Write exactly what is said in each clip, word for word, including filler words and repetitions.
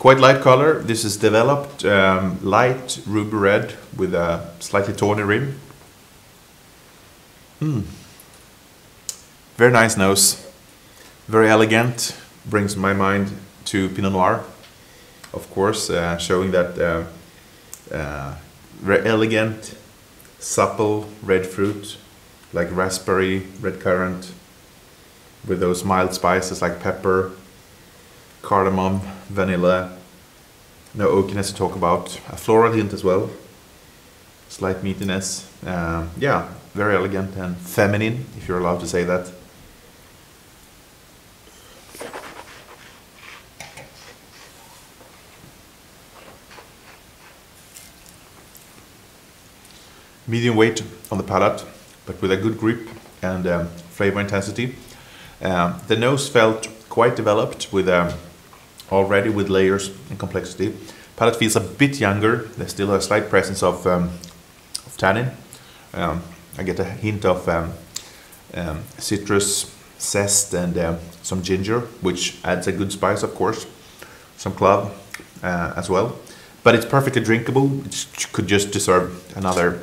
Quite light color. This is developed um, light ruby red with a slightly tawny rim. Mm. Very nice nose. Very elegant. Brings my mind to Pinot Noir, of course, uh, showing that uh, uh, very elegant, supple red fruit like raspberry, red currant, with those mild spices like pepper, cardamom, vanilla, no oakiness to talk about, a floral hint as well, slight meatiness. Uh, yeah, very elegant and feminine, if you're allowed to say that. Medium weight on the palate, but with a good grip and um, flavor intensity. Um, the nose felt quite developed, with um, already with layers and complexity. Palate feels a bit younger. There's still a slight presence of, um, of tannin. Um, I get a hint of um, um, citrus zest and um, some ginger, which adds a good spice, of course. Some clove uh, as well. But it's perfectly drinkable. It could just deserve another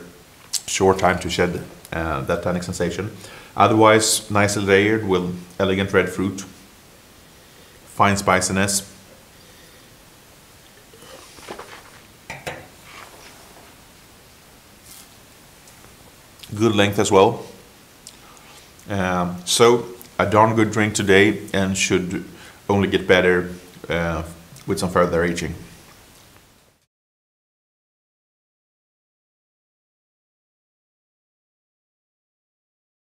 short time to shed uh, that tannic sensation. Otherwise, nicely layered with elegant red fruit, fine spiciness. Good length as well. Um, so, a darn good drink today, and should only get better uh, with some further aging.